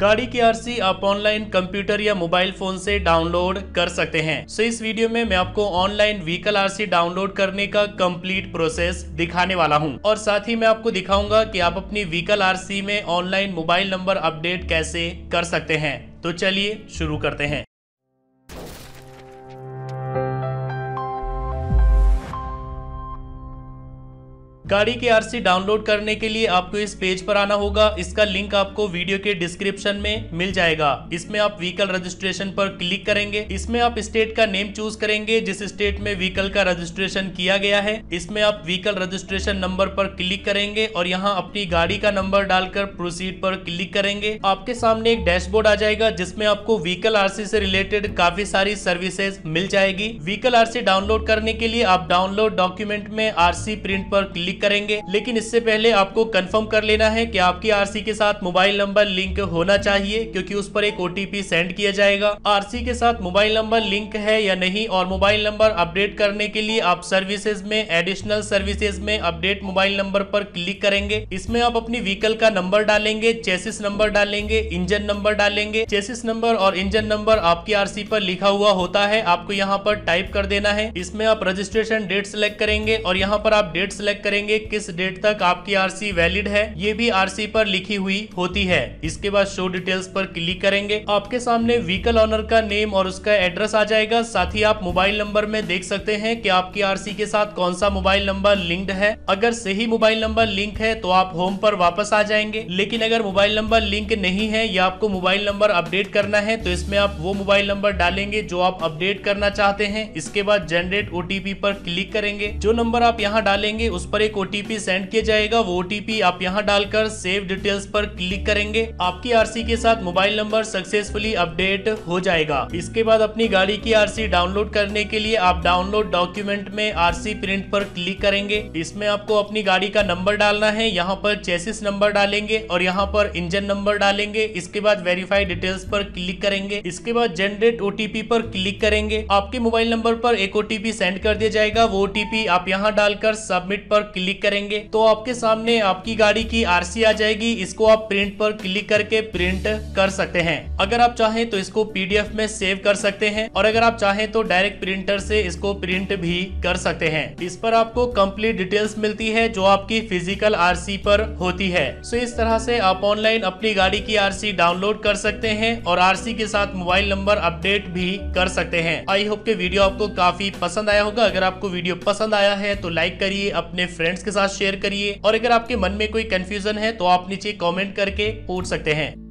गाड़ी की आरसी आप ऑनलाइन कंप्यूटर या मोबाइल फोन से डाउनलोड कर सकते हैं। सो इस वीडियो में मैं आपको ऑनलाइन व्हीकल आरसी डाउनलोड करने का कंप्लीट प्रोसेस दिखाने वाला हूं और साथ ही मैं आपको दिखाऊंगा कि आप अपनी व्हीकल आरसी में ऑनलाइन मोबाइल नंबर अपडेट कैसे कर सकते हैं। तो चलिए शुरू करते हैं। गाड़ी के आरसी डाउनलोड करने के लिए आपको इस पेज पर आना होगा। इसका लिंक आपको वीडियो के डिस्क्रिप्शन में मिल जाएगा। इसमें आप व्हीकल रजिस्ट्रेशन पर क्लिक करेंगे। इसमें आप स्टेट का नेम चूज करेंगे जिस स्टेट में व्हीकल का रजिस्ट्रेशन किया गया है। इसमें आप व्हीकल रजिस्ट्रेशन नंबर पर क्लिक करेंगे और यहाँ अपनी गाड़ी का नंबर डालकर प्रोसीड पर क्लिक करेंगे। आपके सामने एक डैशबोर्ड आ जाएगा जिसमें आपको व्हीकल आरसी से रिलेटेड काफी सारी सर्विसेज मिल जाएगी। व्हीकल आरसी डाउनलोड करने के लिए आप डाउनलोड डॉक्यूमेंट में आरसी प्रिंट पर क्लिक करेंगे, लेकिन इससे पहले आपको कंफर्म कर लेना है कि आपकी आरसी के साथ मोबाइल नंबर लिंक होना चाहिए, क्योंकि उस पर एक ओटीपी सेंड किया जाएगा। आरसी के साथ मोबाइल नंबर लिंक है या नहीं और मोबाइल नंबर अपडेट करने के लिए आप सर्विसेज में एडिशनल सर्विसेज में अपडेट मोबाइल नंबर पर क्लिक करेंगे। इसमें आप अपनी व्हीकल का नंबर डालेंगे, चेसिस नंबर डालेंगे, इंजन नंबर डालेंगे। चेसिस नंबर और इंजन नंबर आपकी आरसी पर लिखा हुआ होता है, आपको यहाँ पर टाइप कर देना है। इसमें आप रजिस्ट्रेशन डेट सिलेक्ट करेंगे और यहाँ पर आप डेट सिलेक्ट करेंगे किस डेट तक आपकी आरसी वैलिड है, ये भी आरसी पर लिखी हुई होती है। इसके बाद शो डिटेल्स पर क्लिक करेंगे। आपके सामने व्हीकल ओनर का नेम और उसका एड्रेस आ जाएगा। साथ ही आप मोबाइल नंबर में देख सकते हैं कि आपकी आरसी के साथ कौन सा मोबाइल नंबर लिंक्ड है। अगर सही मोबाइल नंबर लिंक है तो आप होम पर वापस आ जाएंगे, लेकिन अगर मोबाइल नंबर लिंक नहीं है या आपको मोबाइल नंबर अपडेट करना है तो इसमें आप वो मोबाइल नंबर डालेंगे जो आप अपडेट करना चाहते हैं। इसके बाद जनरेट ओटीपी पर क्लिक करेंगे। जो नंबर आप यहाँ डालेंगे उस पर ओटीपी सेंड किया जाएगा। वो ओटीपी आप यहां डालकर सेव डिटेल्स पर क्लिक करेंगे। आपकी आरसी के साथ मोबाइल नंबर सक्सेसफुली अपडेट हो जाएगा। इसके बाद अपनी गाड़ी की आरसी डाउनलोड करने के लिए आप डाउनलोड डॉक्यूमेंट में आरसी प्रिंट पर क्लिक करेंगे। इसमें आपको अपनी गाड़ी का नंबर डालना है। यहाँ पर चेसिस नंबर डालेंगे और यहाँ पर इंजन नंबर डालेंगे। इसके बाद वेरीफाई डिटेल्स पर क्लिक करेंगे। इसके बाद जनरेट ओटीपी पर क्लिक करेंगे। आपके मोबाइल नंबर पर एक ओटीपी सेंड कर दिया जाएगा। वो ओटीपी आप यहाँ डालकर सबमिट पर क्लिक करेंगे तो आपके सामने आपकी गाड़ी की आरसी आ जाएगी। इसको आप प्रिंट पर क्लिक करके प्रिंट कर सकते हैं। अगर आप चाहें तो इसको पीडीएफ में सेव कर सकते हैं और अगर आप चाहें तो डायरेक्ट प्रिंटर से इसको प्रिंट भी कर सकते हैं। इस पर आपको कंप्लीट डिटेल्स मिलती है जो आपकी फिजिकल आरसी पर होती है। सो इस तरह से आप ऑनलाइन अपनी गाड़ी की आरसी डाउनलोड कर सकते हैं और आरसी के साथ मोबाइल नंबर अपडेट भी कर सकते हैं। आई होप के वीडियो आपको काफी पसंद आया होगा। अगर आपको वीडियो पसंद आया है तो लाइक करिए, अपने फ्रेंड्स के साथ शेयर करिए और अगर आपके मन में कोई कंफ्यूजन है तो आप नीचे कमेंट करके पूछ सकते हैं।